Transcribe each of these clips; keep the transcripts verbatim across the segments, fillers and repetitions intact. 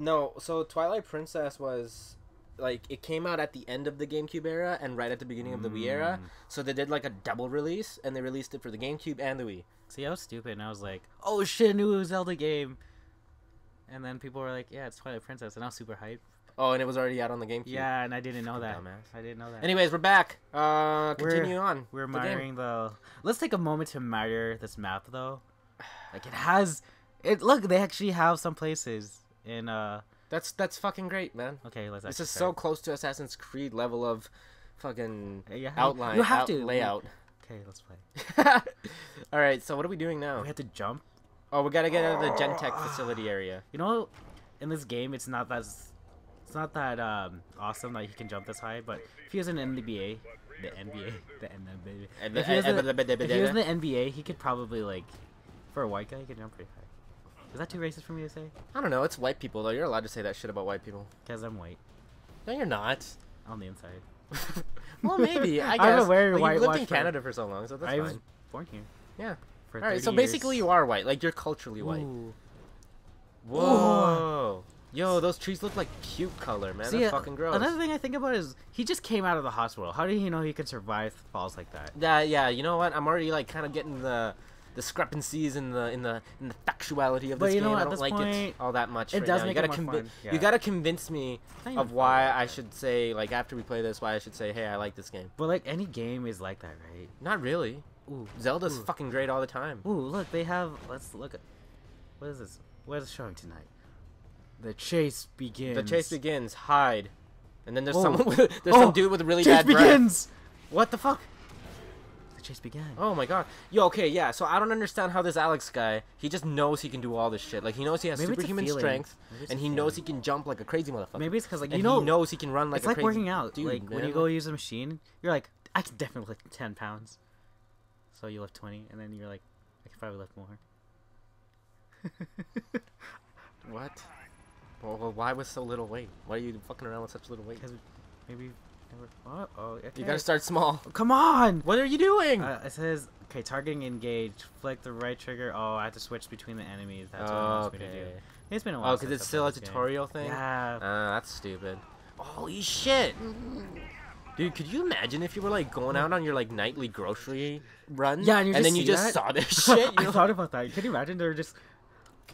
No, so Twilight Princess was, like, it came out at the end of the GameCube era and right at the beginning of the Wii era. So they did, like, a double release, and they released it for the GameCube and the Wii. See, I was stupid, and I was like, oh shit, new Zelda game. And then people were like, yeah, it's Twilight Princess, and I was super hyped. Oh, and it was already out on the GameCube. Yeah, and I didn't know that. Dumbass. I didn't know that. Anyways, we're back. Uh, continue we're, on. We're admiring the... Let's take a moment to admire this map, though. Like, it has... It Look, they actually have some places in... uh. That's that's fucking great, man. Okay, let's. This is start. so close to Assassin's Creed level of, fucking yeah, outline. You have out, to layout. Okay, let's play. All right, so what are we doing now? We have to jump. Oh, we gotta get out of the GenTech facility area. You know, in this game, it's not that it's not that um, awesome that he can jump this high. But if he was in the N B A, the N B A, the N B A, if, if he was in the N B A, he could probably like, for a white guy, he could jump pretty high. Is that too racist for me to say? I don't know. It's white people, though. You're allowed to say that shit about white people. Because I'm white. No, you're not. On the inside. Well, maybe. I guess. I don't know where you're white. You've lived in Canada for so long, so that's fine. I was born here. Yeah. All right, so basically you are white. Like, you're culturally white. Ooh. Whoa. Ooh. Yo, those trees look like puke color, man. See, that's uh, fucking gross. Another thing I think about is he just came out of the hospital. How did he know he could survive falls like that? Yeah, yeah. You know what? I'm already, like, kind of getting the... discrepancies in the in the in the factuality of this game. I don't like it all that much. It does make it more fun. You gotta convince me of why I should say, like, after we play this, why I should say, hey, I like this game. But like any game is like that, right? Not really. Ooh, Zelda's fucking great all the time. Ooh, look, they have. Let's look at. What is this? What is showing tonight? The chase begins. The chase begins. Hide, and then there's someone. With, there's some dude with a really bad breath. Chase begins. What the fuck? Chase began. Oh my god. Yo, okay, yeah, so I don't understand how this Alex guy, he just knows he can do all this shit. Like, he knows he has Maybe superhuman strength, and he feeling. knows he can jump like a crazy motherfucker. Maybe it's because, like, you and know... he knows he can run like it's a like crazy It's like working out. Dude, like, man. When you go use a machine, you're like, I can definitely lift ten pounds. So you lift twenty, and then you're like, I could probably lift more. What? Well, well, why with so little weight? Why are you fucking around with such little weight? Because maybe... Uh oh, okay. You gotta start small. Oh, come on! What are you doing? Uh, it says, okay, targeting engaged. Flick the right trigger. Oh, I have to switch between the enemies. That's oh, what I'm supposed okay. to do. It's been a while. Oh, because it's still a tutorial game. thing? Yeah. Uh, that's stupid. Holy shit! Dude, could you imagine if you were, like, going out on your, like, nightly grocery run? Yeah, and, you and then you just that? saw this shit? I thought about that. Can you imagine they're just...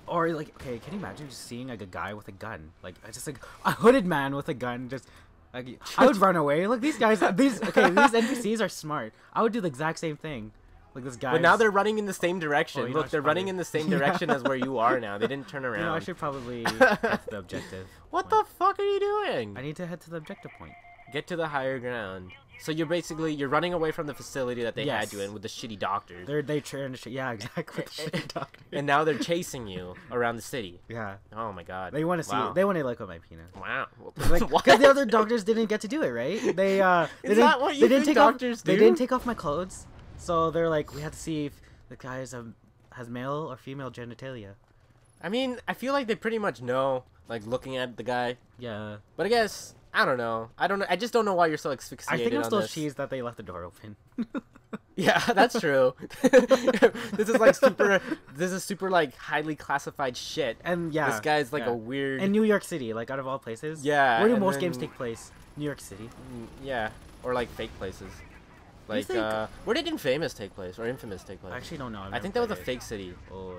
Or, like, okay, can you imagine just seeing, like, a guy with a gun? Like, just, like, a hooded man with a gun just... Like, I would run away. Look, these guys, these okay, these N P Cs are smart. I would do the exact same thing. Like this guy. But now they're running in the same direction. Oh, Look, they're probably... running in the same direction as where you are now. They didn't turn around. You know, I should probably get to the objective. What point. the fuck are you doing? I need to head to the objective point. Get to the higher ground. So you're basically you're running away from the facility that they yes. had you in with the shitty doctors. They're they turned to shit. Yeah, exactly. The shitty doctors. And now they're chasing you around the city. Yeah. Oh my god. They want to wow. see. They want to look at my penis. Wow. Because like, the other doctors didn't get to do it, right? They uh. They Is that what you they didn't take doctors off, do? They didn't take off my clothes, so they're like, we have to see if the guy is a, has male or female genitalia. I mean, I feel like they pretty much know, like looking at the guy. Yeah. But I guess. I don't know. I don't know. I just don't know why you're so asphyxiated. I think it was those cheese that they left the door open. Yeah, that's true. This is like super. This is super like highly classified shit. And yeah, this guy's like yeah. a weird. In New York City, like out of all places. Yeah. Where do most then... games take place? New York City. Yeah, or like fake places. Like think... uh, where did Infamous take place or Infamous take place? I actually don't know. I think that was a fake city. Oh.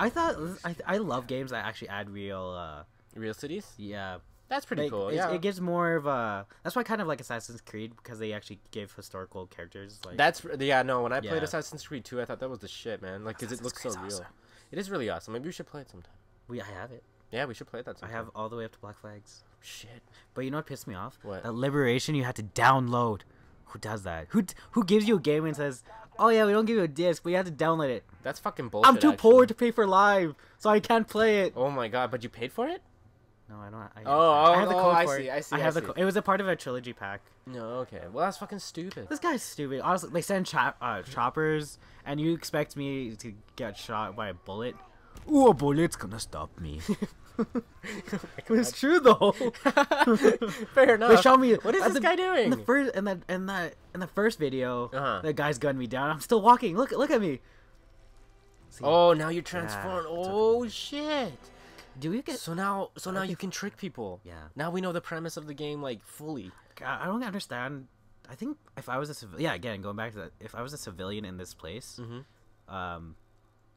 I thought I I love games that actually add real. Uh... Real cities. Yeah. That's pretty like, cool. Yeah, it gives more of a. That's why I kind of like Assassin's Creed because they actually gave historical characters. Like that's yeah. No, when I yeah. played Assassin's Creed two, I thought that was the shit, man. Like, because it looks Creed's so awesome. real. It is really awesome. Maybe we should play it sometime. We I have it. Yeah, we should play it that. Sometime. I have all the way up to Black Flags. Shit. But you know what pissed me off? What? That Liberation you had to download. Who does that? Who who gives you a game and says, "Oh yeah, we don't give you a disc, but you have to download it." That's fucking bullshit. I'm too actually. poor to pay for Live, so I can't play it. Oh my god! But you paid for it? No, I don't. I, oh, I, I have the code oh, I for see, it. I see. I, I have see. the. It was a part of a trilogy pack. No, okay. Well, that's fucking stupid. This guy's stupid. Honestly, they send chop, uh, choppers, and you expect me to get shot by a bullet? Ooh, a bullet's gonna stop me. It was true though. Fair enough. They shot me. What is this the, guy doing? In the first, in that, in that, in the first video, uh-huh. the guy's gunned me down. I'm still walking. Look, look at me. See? Oh, now you're transformed. Yeah, oh okay. shit. Do we get? So now, so now you can trick people. Yeah. Now we know the premise of the game like fully. God, I don't understand. I think if I was a civilian, yeah, again going back to that, if I was a civilian in this place, mm-hmm. um,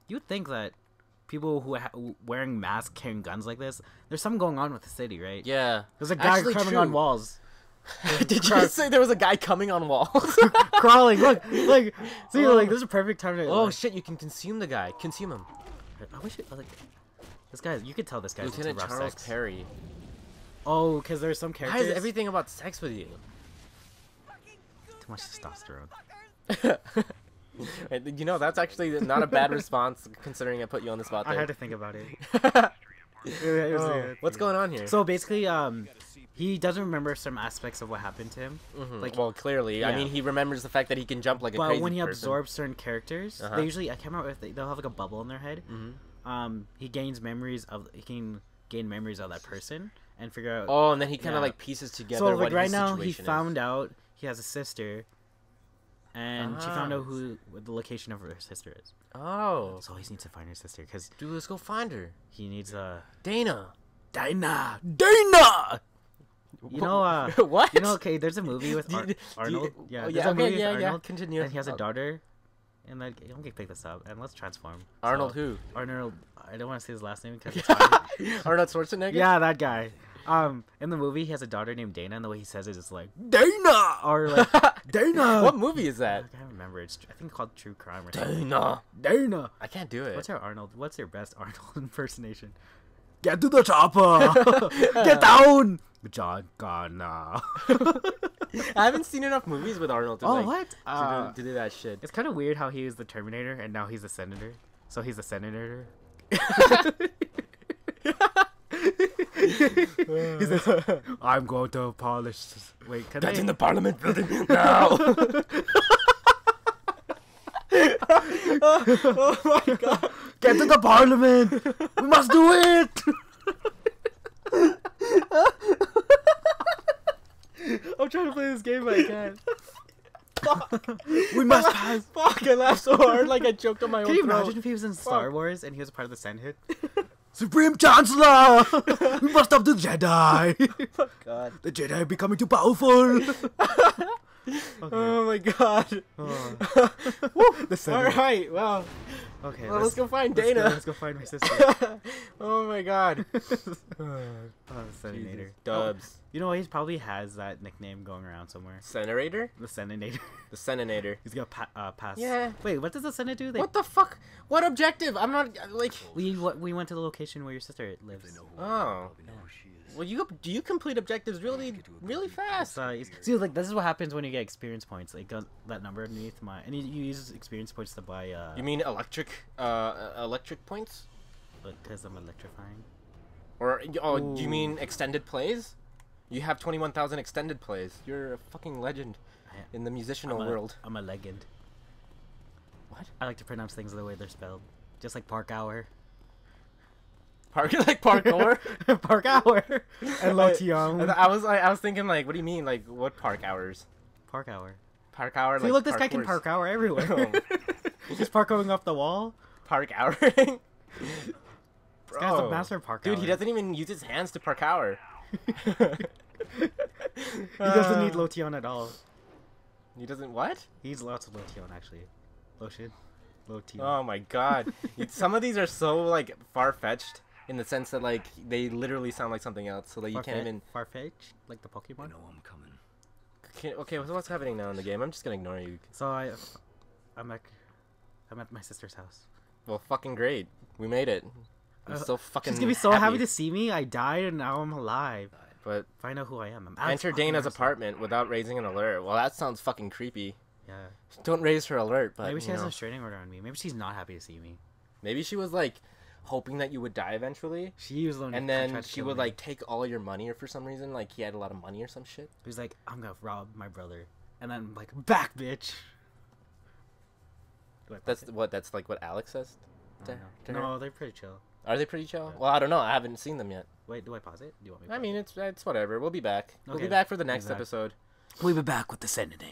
you'd think that people who are wearing masks, carrying guns like this, there's something going on with the city, right? Yeah. There's a guy Actually, coming true. on walls. Did you just say there was a guy coming on walls? Crawling, look, like, see, oh. like, this is a perfect time to... Oh, like, shit, you can consume the guy. Consume him. I wish it... Like, this guy, you could tell this guy's Lieutenant into rough Charles sex. Perry. Oh, because there's some characters... Why is everything about sex with you? Too much testosterone. You know, that's actually not a bad response, considering I put you on the spot there. I had to think about it. Oh, what's going on here? So, basically, um... he doesn't remember some aspects of what happened to him. Mm-hmm. Like, well, clearly. Yeah. I mean, he remembers the fact that he can jump like but a crazy But when he person. absorbs certain characters, uh-huh. they usually, I can't remember if they, they'll have like a bubble in their head. Mm-hmm. Um, he gains memories of, he can gain memories of that person and figure out. Oh, and then he kind of yeah. like pieces together so, like, what right his now, situation is. So, right now, he found out he has a sister and ah. she found out who what the location of her sister is. Oh. So, he needs to find her sister because. Dude, let's go find her. He needs a. Uh, Dana! Dana! Dana! You know, uh, what? You know, okay, there's a movie with Ar Arnold. Yeah, there's yeah, a okay, movie yeah, with Arnold. Yeah, continue. And he has a daughter. And like, I'm gonna pick this up. And let's transform. Arnold so, who? Arnold. I don't want to say his last name because it's hard. Arnold Schwarzenegger? Yeah, that guy. Um, in the movie, he has a daughter named Dana, and the way he says it is like, Dana! Or like, Dana! What movie is that? I can't remember. It's, I think, called True Crime or something. Dana! Dana! I can't do it. What's your Arnold? What's your best Arnold impersonation? Get to the chopper! Get down! John Connor. I haven't seen enough movies with Arnold to, oh, like, what? Uh, to, do, to do that shit. It's kind of weird how he was the Terminator and now he's a senator. So he's a senator. He says, I'm going to polish. Wait, can That's I... in the parliament building now. Oh my god. Get to the parliament. We must do it. I'm trying to play this game, but I can't. Fuck. We must I pass. Fuck, I laughed so hard, like I choked on my own Can you throat. Imagine if he was in Star Fuck. Wars and he was part of the Senate? Supreme Chancellor! We must stop the Jedi! Oh, God. The Jedi are becoming too powerful! Okay. Oh my god. Oh. Alright, well. Okay, well, let's, let's go find let's Dana. Go, let's go find my sister. Oh my god. Oh, Senator. Dubs. Oh, you know what? He probably has that nickname going around somewhere. Senator? The Senator. The Senator. He's gonna pa uh, pass. Yeah. Wait, what does the Senate do? They... What the fuck? What objective? I'm not like. We what, we went to the location where your sister lives. Oh. Yeah. Well, you do you complete objectives really really fast? Uh, see, like this is what happens when you get experience points. Like goes, that number underneath my, and you, you use experience points to buy. Uh, you mean electric? Uh, electric points? Because I'm electrifying. Or oh, Ooh. do you mean extended plays? You have twenty-one thousand extended plays. You're a fucking legend in the musical world. I'm a legend. What? I like to pronounce things the way they're spelled, just like park hour. Park like parkour, park hour, and Lotiong. I was like, I was thinking like, what do you mean? Like what park hours? Park hour. Park hour. See, like look, this guy can park hour everywhere. Just parkouring off the wall. Park houring. This guy's a master park. Dude, hour. He doesn't even use his hands to park hour. He doesn't need Lotion at all. He doesn't what? He needs lots of Lotion actually. Lotion. Lotion. Oh my god. Some of these are so like far fetched in the sense that like they literally sound like something else, so that you can't even far fetched like the Pokemon. I know I'm coming. Okay, okay, what's happening now in the game? I'm just gonna ignore you. So I, I'm like. I'm at my sister's house. Well, fucking great. We made it. I'm uh, so fucking She's gonna be so happy. happy to see me. I died and now I'm alive. But find out who I am. I'm Alex enter Dana's apartment without raising an alert. Well, that sounds fucking creepy. Yeah. Don't raise her alert, but maybe she has know. a restraining order on me. Maybe she's not happy to see me. Maybe she was like hoping that you would die eventually. She was lonely. And then she would me. like take all your money, or for some reason, like he had a lot of money or some shit. He was like, I'm gonna rob my brother, and then I'm like, back, bitch. That's what. That's like what Alex says. To, to no, her? They're pretty chill. Are they pretty chill? Yeah. Well, I don't know. I haven't seen them yet. Wait, do I pause it? Do you want me? To I mean, it's it's whatever. We'll be back. Okay. We'll be back for the next we'll episode. We'll be back with the Senator.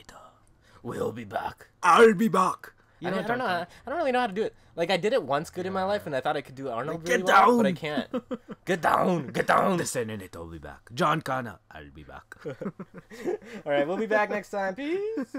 We'll be back. I'll be back. You I, know I don't know. About. I don't really know how to do it. Like, I did it once good yeah. in my life, and I thought I could do Arnold really Get well, down! But I can't. Get down! Get down! The Senator will be back. John Connor, I'll be back. All right, we'll be back next time. Peace!